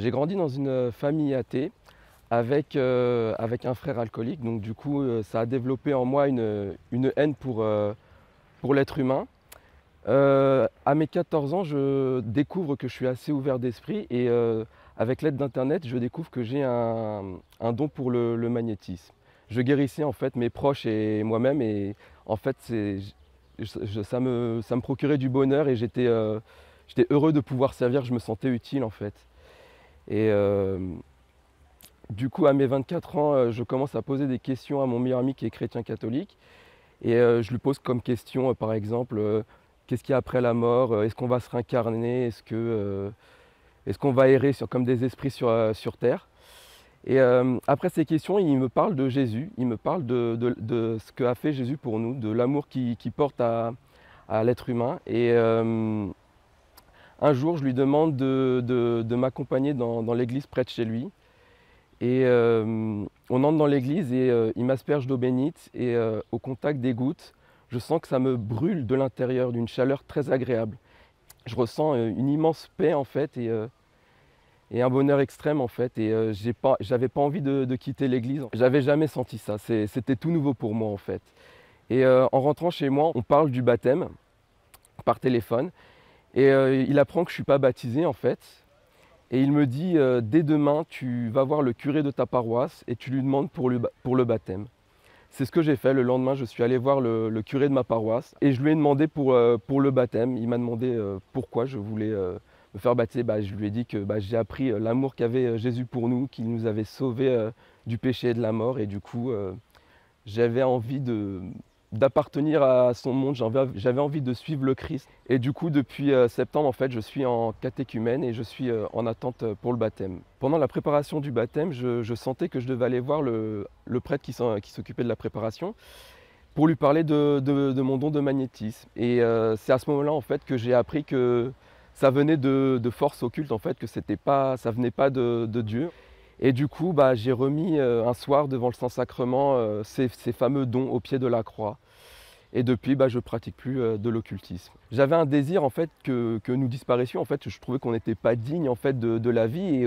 J'ai grandi dans une famille athée avec un frère alcoolique, donc du coup ça a développé en moi une haine pour l'être humain. À mes 14 ans, je découvre que je suis assez ouvert d'esprit et avec l'aide d'Internet, je découvre que j'ai un don pour le magnétisme. Je guérissais en fait mes proches et moi-même et en fait ça me procurait du bonheur et j'étais heureux de pouvoir servir, je me sentais utile en fait. Et du coup, à mes 24 ans, je commence à poser des questions à mon meilleur ami qui est chrétien catholique. Et je lui pose comme question, par exemple, qu'est-ce qu'il y a après la mort? Est-ce qu'on va se réincarner? Est-ce qu'on va errer comme des esprits sur Terre? Et après ces questions, il me parle de Jésus, il me parle de ce qu'a fait Jésus pour nous, de l'amour qu'il porte à l'être humain. Et un jour, je lui demande de m'accompagner dans l'église près de chez lui. Et on entre dans l'église et il m'asperge d'eau bénite et au contact des gouttes, je sens que ça me brûle de l'intérieur d'une chaleur très agréable. Je ressens une immense paix en fait et un bonheur extrême en fait. Et j'avais pas envie de quitter l'église, j'avais jamais senti ça, c'était tout nouveau pour moi en fait. Et en rentrant chez moi, on parle du baptême par téléphone et il apprend que je suis pas baptisé en fait. Et il me dit, dès demain, tu vas voir le curé de ta paroisse et tu lui demandes pour le baptême. C'est ce que j'ai fait. Le lendemain, je suis allé voir le curé de ma paroisse et je lui ai demandé pour le baptême. Il m'a demandé pourquoi je voulais me faire baptiser. Bah, je lui ai dit que j'ai appris l'amour qu'avait Jésus pour nous, qu'il nous avait sauvés du péché et de la mort. Et du coup, j'avais envie d'appartenir à son monde, j'avais envie de suivre le Christ. Et du coup, depuis septembre, en fait, je suis en catéchumène et je suis en attente pour le baptême. Pendant la préparation du baptême, je sentais que je devais aller voir le prêtre qui s'occupait de la préparation pour lui parler de mon don de magnétisme. Et c'est à ce moment-là, en fait, que j'ai appris que ça venait de forces occultes, en fait, que ça venait pas de Dieu. Et du coup, j'ai remis un soir devant le Saint-Sacrement ces fameux dons au pied de la croix. Et depuis, je ne pratique plus de l'occultisme. J'avais un désir en fait, que nous disparissions. En fait, je trouvais qu'on n'était pas digne en fait, de la vie.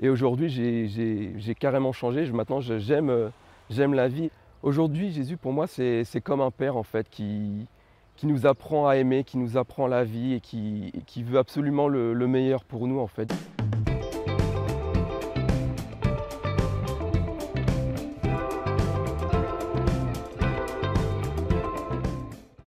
Et aujourd'hui, j'ai carrément changé. Maintenant, j'aime la vie. Aujourd'hui, Jésus, pour moi, c'est comme un père en fait, qui nous apprend à aimer, qui nous apprend la vie et qui veut absolument le meilleur pour nous. En fait.